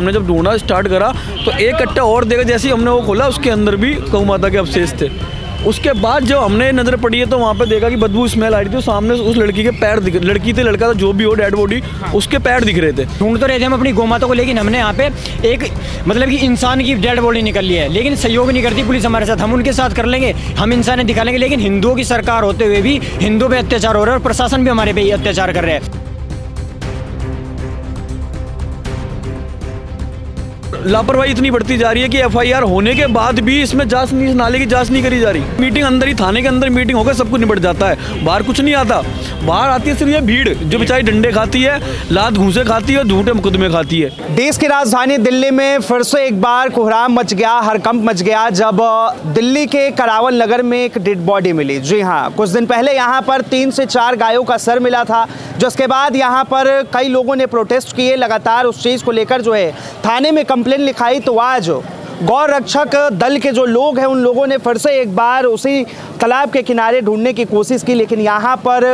हमने जब ढूंढना स्टार्ट करा तो एक कट्टा और देखा, जैसे ही हमने वो खोला उसके अंदर भी गौ माता के अवशेष थे। उसके बाद जब हमने नज़र पड़ी है तो वहाँ पे देखा कि बदबू स्मेल आ रही थी, तो सामने उस लड़की के पैर दिख, लड़की थे लड़का था जो भी हो डेड बॉडी, उसके पैर दिख रहे थे। ढूंढ तो रहे थे हम अपनी गौ माता को, लेकिन हमने यहाँ पे एक मतलब कि इंसान की डेड बॉडी निकल ली है, लेकिन सहयोग नहीं करती पुलिस हमारे साथ। हम उनके साथ कर लेंगे, हम इंसानियत दिखा लेंगे, लेकिन हिंदुओं की सरकार होते हुए भी हिंदुओं पर अत्याचार हो रहा है और प्रशासन भी हमारे पे अत्याचार कर रहे हैं। लापरवाही इतनी बढ़ती जा रही है कि एफआईआर होने के बाद भी इसमें जांच नहीं, नाले की जांच नहीं करी जा रही। मीटिंग अंदर ही, थाने के अंदर मीटिंग होकर सब कुछ निपट जाता है, बाहर कुछ नहीं आता। बाहर आती है सिर्फ ये भीड़ जो बेचारी डंडे खाती है, लात घूंसे खाती है और झूठे मुकदमे खाती है। देश की राजधानी दिल्ली में फिर से एक बार कोहराम मच गया, हड़कंप मच गया जब दिल्ली के करावल नगर में एक डेड बॉडी मिली। जी हाँ, कुछ दिन पहले यहाँ पर 3 से 4 गायों का सर मिला था, जिसके बाद यहाँ पर कई लोगों ने प्रोटेस्ट किए लगातार उस चीज़ को लेकर, जो है थाने में कंप्लेन लिखाई। तो आज गौ रक्षक दल के जो लोग हैं उन लोगों ने फिर से एक बार उसी तालाब के किनारे ढूंढने की कोशिश की, लेकिन यहाँ पर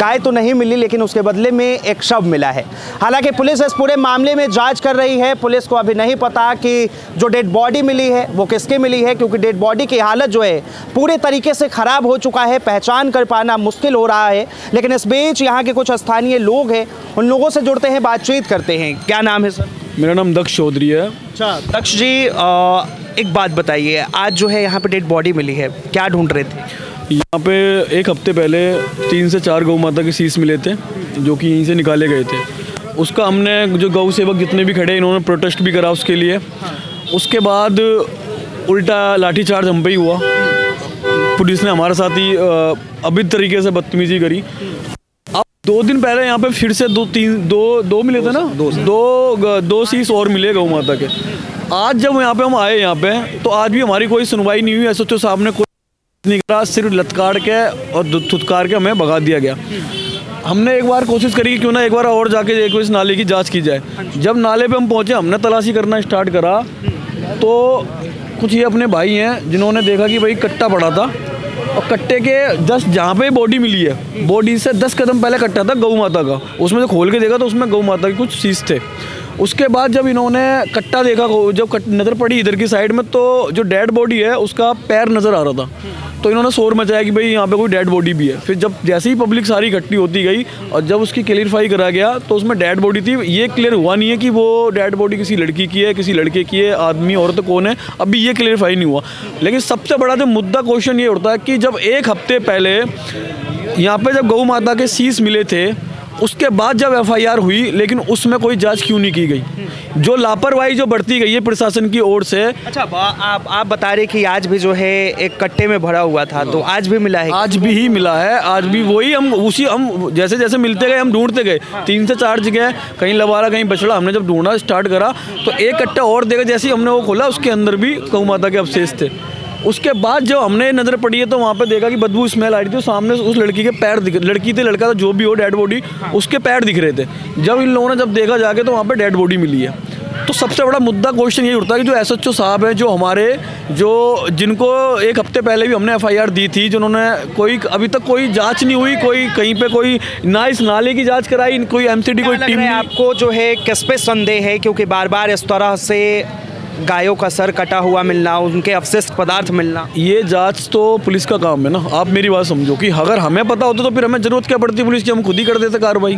गाय तो नहीं मिली, लेकिन उसके बदले में एक शव मिला है। हालांकि पुलिस इस पूरे मामले में जांच कर रही है। पुलिस को अभी नहीं पता कि जो डेड बॉडी मिली है वो किसके मिली है, क्योंकि डेड बॉडी की हालत जो है पूरे तरीके से ख़राब हो चुका है, पहचान कर पाना मुश्किल हो रहा है। लेकिन इस बीच यहाँ के कुछ स्थानीय लोग हैं, उन लोगों से जुड़ते हैं, बातचीत करते हैं। क्या नाम है सर? मेरा नाम दक्ष चौधरी है। अच्छा दक्ष जी, एक बात बताइए, आज जो है यहाँ पे डेड बॉडी मिली है, क्या ढूंढ रहे थे? यहाँ पे एक हफ्ते पहले 3 से 4 गौ माता के शीश मिले थे जो कि यहीं से निकाले गए थे। उसका हमने जो गौ सेवक जितने भी खड़े इन्होंने प्रोटेस्ट भी करा उसके लिए। उसके बाद उल्टा लाठीचार्ज हम पे ही हुआ, पुलिस ने हमारे साथ ही अभद्र तरीके से बदतमीजी करी। 2 दिन पहले यहाँ पे फिर से दो मिले थे ना, दो शीश और मिले गौ माता के। आज जब यहाँ पे हम आए यहाँ पे तो आज भी हमारी कोई सुनवाई नहीं हुई। एसओ साहब ने कोई नहीं करा, सिर्फ लतकार के और थुतकार के हमें भगा दिया गया। हमने एक बार कोशिश करी कि क्यों ना एक बार और जाके देखो इस नाले की जाँच की जाए। जब नाले पर हम पहुँचे हमने तलाशी करना स्टार्ट करा तो कुछ ये अपने भाई हैं जिन्होंने देखा कि भाई कट्टा पड़ा था और कट्टे के 10 जहाँ पे बॉडी मिली है, बॉडी से 10 कदम पहले कट्टा था गौ माता का, उसमें से खोल के देखा तो उसमें गौ माता के कुछ शीश थे। उसके बाद जब इन्होंने कट्टा देखा, जब नज़र पड़ी इधर की साइड में तो जो डेड बॉडी है उसका पैर नज़र आ रहा था, तो इन्होंने शोर मचाया कि भाई यहाँ पे कोई डेड बॉडी भी है। फिर जब जैसे ही पब्लिक सारी इकट्ठी होती गई और जब उसकी क्लियरफाई करा गया तो उसमें डेड बॉडी थी। ये क्लियर हुआ नहीं है कि वो डेड बॉडी किसी लड़की की है, किसी लड़के की है, आदमी औरत तो कौन है, अभी ये क्लियरफाई नहीं हुआ। लेकिन सबसे बड़ा जो मुद्दा क्वेश्चन ये उठता है कि जब एक हफ्ते पहले यहाँ पर जब गौ माता के शीश मिले थे उसके बाद जब एफआईआर हुई लेकिन उसमें कोई जांच क्यों नहीं की गई, जो लापरवाही जो बढ़ती गई है प्रशासन की ओर से। अच्छा आप बता रहे कि आज भी जो है एक कट्टे में भरा हुआ था, तो आज भी मिला है? आज भी ही मिला है, आज भी वही हम जैसे जैसे मिलते गए हम ढूंढते गए। 3 से 4 जगह, कहीं लबारा कहीं बछड़ा। हमने जब ढूंढना स्टार्ट करा तो एक कट्टा और देखा, जैसे ही हमने वो खोला उसके अंदर भी गौ माता के अवशेष थे। उसके बाद जब हमने नज़र पड़ी है तो वहाँ पे देखा कि बदबू स्मेल आ रही थी, तो सामने उस लड़की के पैर दिख, लड़की थी लड़का था जो भी हो डेड बॉडी, उसके पैर दिख रहे थे। जब इन लोगों ने जब देखा जाके तो वहाँ पे डेड बॉडी मिली है। तो सबसे बड़ा मुद्दा क्वेश्चन ये उठता है कि जो एसएचओ साहब हैं, जो हमारे जिनको एक हफ्ते पहले भी हमने एफआईआर दी थी, जिन्होंने कोई अभी तक कोई जांच नहीं हुई, कोई कहीं पे कोई ना इस नाले की जांच कराई, कोई एमसीडी कोई टीम। आपको जो है किस पे संदेह है, क्योंकि बार बार इस तरह से गायों का सर कटा हुआ मिलना, उनके अवशिष्ट पदार्थ मिलना, ये जांच तो पुलिस का काम है ना। आप मेरी बात समझो कि अगर हमें पता होता तो फिर हमें ज़रूरत क्या पड़ती पुलिस की, हम खुद ही कर देते कार्रवाई।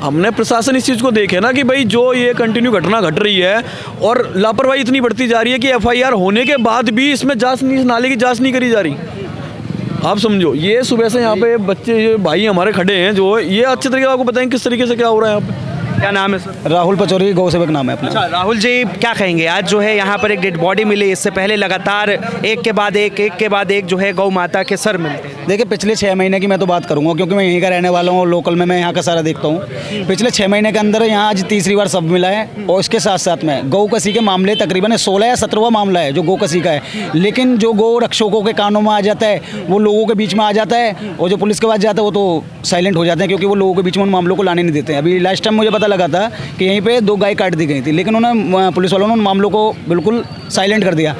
हमने प्रशासन इस चीज़ को देखे ना कि भाई जो ये कंटिन्यू घटना घट रही है और लापरवाही इतनी बढ़ती जा रही है कि एफआईआर होने के बाद भी इसमें जाँच नहीं, नाले की जाँच नहीं करी जा रही। आप समझो, ये सुबह से यहाँ पे बच्चे ये भाई हमारे खड़े हैं जो ये अच्छे तरीके से आपको बताएंगे किस तरीके से क्या हो रहा है यहाँ पे। क्या नाम है सर? राहुल पचौरी, गौ सेवक नाम है अपना। अच्छा राहुल जी, क्या कहेंगे, आज जो है यहाँ पर एक डेड बॉडी मिली, इससे पहले लगातार एक के बाद एक जो है गौ माता के सर मिलते हैं। देखिए पिछले 6 महीने की मैं तो बात करूँगा क्योंकि मैं यहीं का रहने वाला हूँ और लोकल में मैं यहाँ का सारा देखता हूँ। पिछले 6 महीने के अंदर यहाँ आज तीसरी बार शव मिला है और इसके साथ साथ में गौ कसी के मामले तकरीबन 16 या 17वां मामला है जो गौ कसी का है, लेकिन जो गौ रक्षकों के कानों में आ जाता है वो लोगों के बीच में आ जाता है और जो पुलिस के पास जाता है वो तो साइलेंट हो जाते हैं क्योंकि वो लोगों के बीच में उन मामलों को लाने नहीं देते हैं। अभी लास्ट टाइम मुझे पता लगा था कि यहीं पे दो गाय काट दी गई थी, लेकिन उन्होंने पुलिस वालों ने उन मामलों को बिल्कुल साइलेंट कर दिया।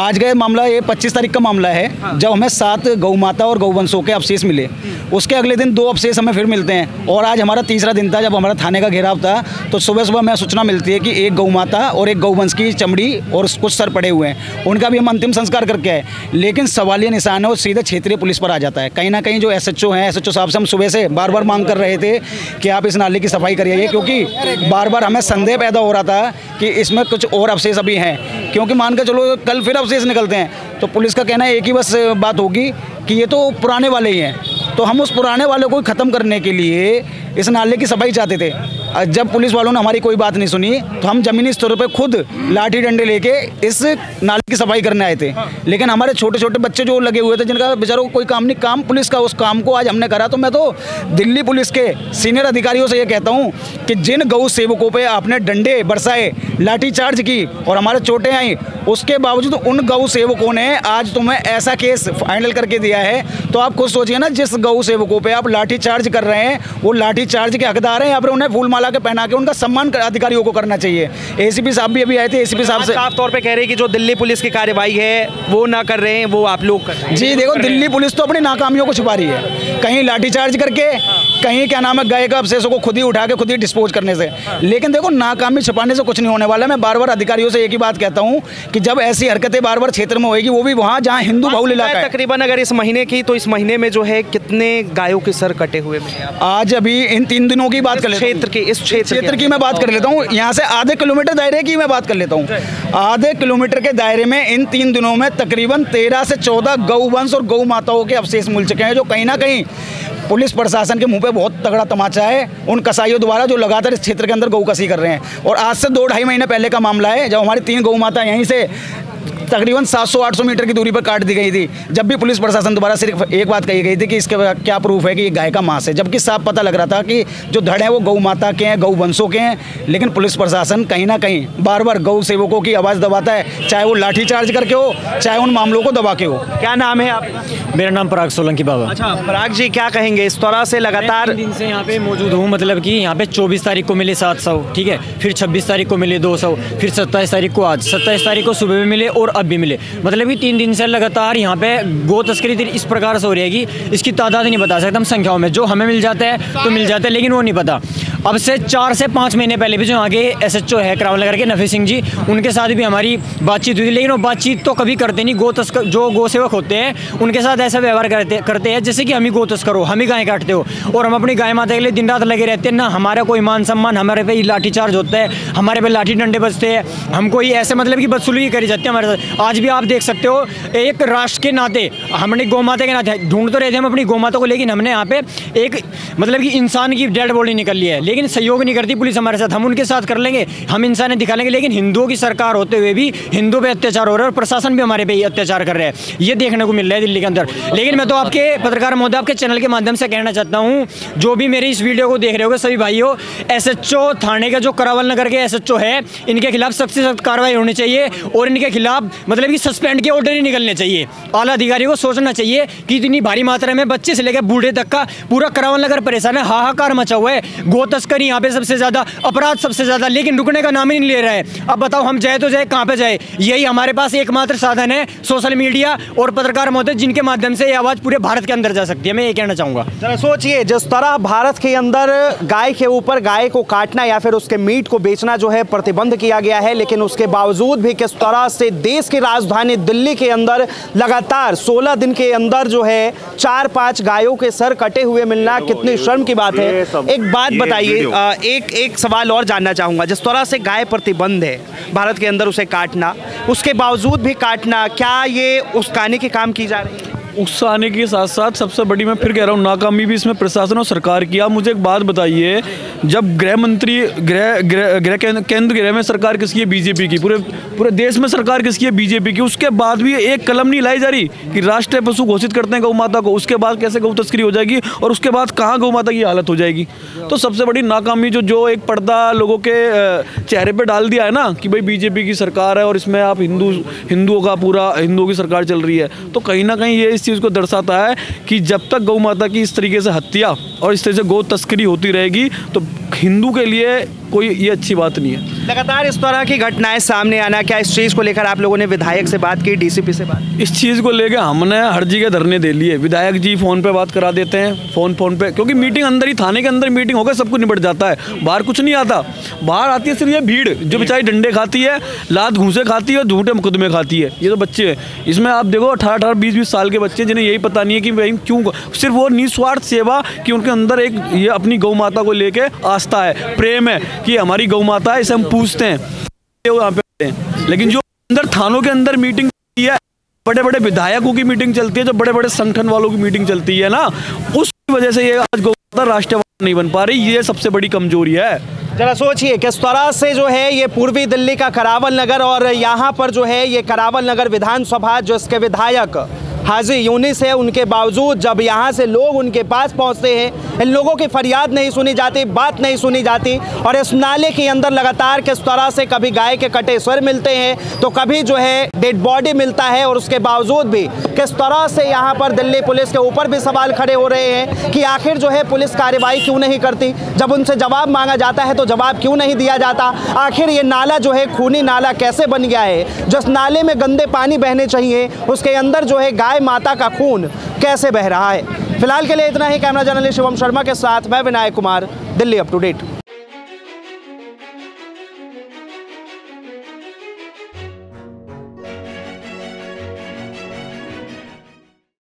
आज का मामला ये 25 तारीख का मामला है, जब हमें 7 गौ माता और गौवंशों के अवशेष मिले। उसके अगले दिन 2 अवशेष हमें फिर मिलते हैं और आज हमारा 3रा दिन था जब हमारा थाने का घेराव था। तो सुबह सुबह हमें सूचना मिलती है कि एक गौ माता और एक गौवंश की चमड़ी और कुछ सर पड़े हुए हैं, उनका भी हम अंतिम संस्कार करके आए। लेकिन सवालिया निशान है और सीधे क्षेत्रीय पुलिस पर आ जाता है। कहीं ना कहीं जो SHO हैं, SHO साहब से हम सुबह से बार बार मांग कर रहे थे कि आप इस नाले की सफाई करिए, क्योंकि बार बार हमें संदेह पैदा हो रहा था कि इसमें कुछ और अवशेष अभी हैं, क्योंकि मान कर चलो कल फिर अवशेष निकलते हैं। तो पुलिस का कहना है एक ही बस बात होगी कि ये तो पुराने वाले ही हैं। तो हम उस पुराने वाले को ख़त्म करने के लिए इस नाले की सफाई चाहते थे। जब पुलिस वालों ने हमारी कोई बात नहीं सुनी तो हम ज़मीनी स्तर पर खुद लाठी डंडे लेके इस नाले की सफाई करने आए थे। लेकिन हमारे छोटे छोटे बच्चे जो लगे हुए थे, जिनका बेचारों को कोई काम नहीं, काम पुलिस का, उस काम को आज हमने करा। तो मैं तो दिल्ली पुलिस के सीनियर अधिकारियों से ये कहता हूँ कि जिन गौ सेवकों पर आपने डंडे बरसाए, लाठीचार्ज की और हमारे चोटें आई, उसके बावजूद उन गौ सेवकों ने आज तुम्हें ऐसा केस फाइनल करके दिया है। तो आप खुद सोचिए ना, जिस गौ सेवकों पर आप लाठीचार्ज कर रहे हैं वो लाठीचार्ज के हकदार हैं। यहाँ पर उन्हें फूल के पहना के उनका सम्मान अधिकारियों को करना चाहिए। एसीपी साहब भी अभी आए थे, एसीपी साहब से साफ तौर पे कह रहे हैं कि जो दिल्ली पुलिस की कार्रवाई है वो ना कर रहे हैं, वो आप लोग कर रहे हैं। जी देखो, दिल्ली पुलिस तो अपनी नाकामियों को छुपा रही है, कहीं लाठीचार्ज करके, कहीं क्या नाम है गाय का अवशेषों को खुद ही उठा के खुद ही डिस्पोज करने से। लेकिन देखो, नाकामी छुपाने से कुछ नहीं होने वाला। मैं बार बार अधिकारियों से एक ही बात कहता हूँ कि जब ऐसी हरकतें बार बार क्षेत्र में होगी, वो भी वहाँ जहाँ हिंदू बहुल इलाका है। तकरीबन अगर इस महीने की, तो इस महीने में जो है कितने गायों के सर कटे हुए आज अभी इन 3 दिनों की बात कर ले, क्षेत्र की, इस क्षेत्र की मैं बात कर लेता हूँ, यहाँ से आधे किलोमीटर दायरे की मैं बात कर लेता हूँ। आधे किलोमीटर के दायरे में इन 3 दिनों में तकरीबन 13 से 14 गौवंश और गौ माताओं के अवशेष मिल चुके हैं, जो कहीं ना कहीं पुलिस प्रशासन के मुंह पे बहुत तगड़ा तमाचा है उन कसाईयों द्वारा जो लगातार इस क्षेत्र के अंदर गौ कसी कर रहे हैं। और आज से 2-2.5 महीने पहले का मामला है, जब हमारी 3 गौ माता यहीं से तकरीबन 700-800 मीटर की दूरी पर काट दी गई थी, जब भी पुलिस प्रशासन द्वारा सिर्फ एक बात कही गई थी कि इसके क्या प्रूफ है कि ये गाय का मांस है, जबकि साफ पता लग रहा था कि जो धड़ हैं वो गौ माता के हैं, गौ वंशों के हैं। लेकिन पुलिस प्रशासन कहीं ना कहीं बार बार गौ सेवकों की आवाज़ दबाता है, चाहे वो लाठीचार्ज करके हो, चाहे उन मामलों को दबा के हो। क्या नाम है आप? मेरा नाम पराग सोलंकी बाबा। अच्छा पराग जी, क्या कहेंगे इस तरह से लगातार दिन से यहाँ पे मौजूद हूँ, मतलब कि यहाँ पे 24 तारीख को मिले 700, ठीक है, फिर 26 तारीख को मिले 200, फिर 27 तारीख को, आज 27 तारीख को सुबह में मिले और अब भी मिले। मतलब कि 3 दिन से लगातार यहाँ पे गो तस्करी इस प्रकार से हो रही है कि इसकी तादाद नहीं बता सकते हम संख्याओं में, जो हमें मिल जाता है तो मिल जाता है, लेकिन वो नहीं पता। अब से 4 से 5 महीने पहले भी जो यहाँ के SHO है करावल नगर के, नफी सिंह जी, उनके साथ भी हमारी बातचीत हुई थी, लेकिन वो बातचीत तो कभी करते नहीं। गो तस्कर जो गो सेवक होते हैं उनके साथ ऐसा व्यवहार करते हैं जैसे कि हम ही गो तस्कर हो, हम ही गाय काटते हो और हम अपनी गाय माता के लिए दिन रात लगे रहते हैं। ना हमारा कोई मान सम्मान, हमारे पे लाठीचार्ज होता है, हमारे पे लाठी डंडे बजते हैं, हमको ये ऐसे मतलब कि बदसलूकी करी जाती है हमारे साथ। आज भी आप देख सकते हो, एक राष्ट्र के नाते, हमने गौ माता के नाते ढूंढ तो रहे थे हम अपनी गौ माता को, लेकिन हमने यहाँ पे एक मतलब कि इंसान की डेड बॉडी निकल ली है, लेकिन सहयोग नहीं करती पुलिस हमारे साथ। हम उनके साथ कर लेंगे, हम इंसानियत दिखा लेंगे, लेकिन हिंदुओं की सरकार होते हुए भी हिंदुओं पे अत्याचार हो रहा है और प्रशासन भी हमारे पे अत्याचार कर रहा है, ये देखने को मिल रहा है दिल्ली के अंदर। लेकिन मैं तो आपके पत्रकार महोदय, आपके चैनल के माध्यम से कहना चाहता हूँ, जो भी मेरी इस वीडियो को देख रहे होगे सभी भाइयों, SHO थाने का जो करावल नगर के SHO है, इनके खिलाफ सख्त से सख्त कार्रवाई होनी चाहिए और इनके खिलाफ मतलब कि सस्पेंड के ऑर्डर ही निकलने चाहिए। आला अधिकारियों को सोचना चाहिए कि इतनी भारी मात्रा में बच्चे से लेकर बूढ़े तक का पूरा करावल नगर परेशान है, हाहाकार मचा हुआ है, गो तस्करी यहाँ पे सबसे ज़्यादा, अपराध सबसे ज़्यादा, लेकिन रुकने का नाम ही नहीं ले रहा है। अब बताओ हम जाए तो जाए कहाँ पे जाए? यही हमारे पास एकमात्र साधन है, सोशल मीडिया और पत्रकार महोदय, जिनके माध्यम से ये आवाज़ पूरे भारत के अंदर जा सकती है। मैं ये कहना चाहूँगा, जरा सोचिए, जिस तरह भारत के अंदर गाय के ऊपर गाय को काटना या फिर उसके मीट को बेचना जो है प्रतिबंध किया गया है, लेकिन उसके बावजूद भी किस तरह से देश की राजधानी दिल्ली के अंदर लगातार 16 दिन के अंदर जो है 4-5 गायों के सर कटे हुए मिलना, कितनी शर्म की बात है। एक बात बताइए, एक सवाल और जानना चाहूँगा, जिस तरह से गाय प्रतिबंध है भारत के अंदर उसे काटना, उसके बावजूद भी काटना, क्या ये उकसाने के काम की जा रही है? उकसाने के साथ साथ सबसे बड़ी, मैं फिर कह रहा हूँ, नाकामी भी इसमें प्रशासन और सरकार की। आप मुझे एक बात बताइए, जब गृह मंत्री केंद्र गृह में सरकार किसकी है? बीजेपी की। पूरे देश में सरकार किसकी है? बीजेपी की। उसके बाद भी एक कलम नहीं लाई जा रही कि राष्ट्रीय पशु घोषित करते हैं गौ माता को, उसके बाद कैसे गौ तस्करी हो जाएगी और उसके बाद कहाँ गौ माता की हालत हो जाएगी। तो सबसे बड़ी नाकामी जो एक पर्दा लोगों के चेहरे पर डाल दिया है ना कि भाई बीजेपी की सरकार है और इसमें आप हिंदुओं का पूरा, हिंदुओं की सरकार चल रही है, तो कहीं ना कहीं ये चीज़ को दर्शाता है कि जब तक गौ माता की इस तरीके से हत्या और इस तरीके से गौ तस्करी होती रहेगी तो हिंदू के लिए कोई ये अच्छी बात नहीं है। लगातार इस तरह की घटनाएं सामने आना, क्या इस चीज़ को लेकर आप लोगों ने विधायक से बात की, डीसीपी से बात? इस चीज़ को लेकर हमने हर जगह धरने दे लिए। विधायक जी फ़ोन पे बात करा देते हैं, फ़ोन पे, क्योंकि मीटिंग अंदर ही थाने के अंदर मीटिंग होकर सब कुछ निपट जाता है, बाहर कुछ नहीं आता। बाहर आती है सिर्फ ये भीड़ जो बेचारी डंडे खाती है, लात घूंसे खाती है और झूठे मुकदमे खाती है। ये तो बच्चे हैं, इसमें आप देखो 18-18, 20-20 साल के बच्चे जिन्हें यही पता नहीं है कि भाई क्यों, सिर्फ वो निस्वार्थ सेवा कि उनके अंदर एक ये अपनी गौ माता को लेकर आस्था है, प्रेम है कि हमारी गौ माता है, इसे हम पूछते हैं, वो यहाँ पे हैं। लेकिन जो अंदर थानों के अंदर मीटिंग है, बड़े बड़े विधायकों की मीटिंग चलती है, जो बड़े बड़े संगठन वालों की मीटिंग चलती है ना, उसकी वजह से ये आज गौ माता राष्ट्रवाद नहीं बन पा रही। ये सबसे बड़ी कमजोरी है। जरा सोचिए किस तरह से जो है ये पूर्वी दिल्ली का करावल नगर, और यहाँ पर जो है ये करावल नगर विधानसभा जो इसके विधायक हाजी यूनिस है, उनके बावजूद जब यहाँ से लोग उनके पास पहुँचते हैं, इन लोगों की फरियाद नहीं सुनी जाती, बात नहीं सुनी जाती। और इस नाले के अंदर लगातार किस तरह से कभी गाय के कटे सर मिलते हैं तो कभी जो है डेड बॉडी मिलता है, और उसके बावजूद भी किस तरह से यहाँ पर दिल्ली पुलिस के ऊपर भी सवाल खड़े हो रहे हैं कि आखिर जो है पुलिस कार्रवाई क्यों नहीं करती। जब उनसे जवाब मांगा जाता है तो जवाब क्यों नहीं दिया जाता। आखिर ये नाला जो है खूनी नाला कैसे बन गया है, जिस नाले में गंदे पानी बहने चाहिए उसके अंदर जो है गाय माता का खून कैसे बह रहा है। फिलहाल के लिए इतना ही। कैमरा जर्नलिस्ट शिवम शर्मा के साथ मैं Vinayak Kumar, Delhi up to date.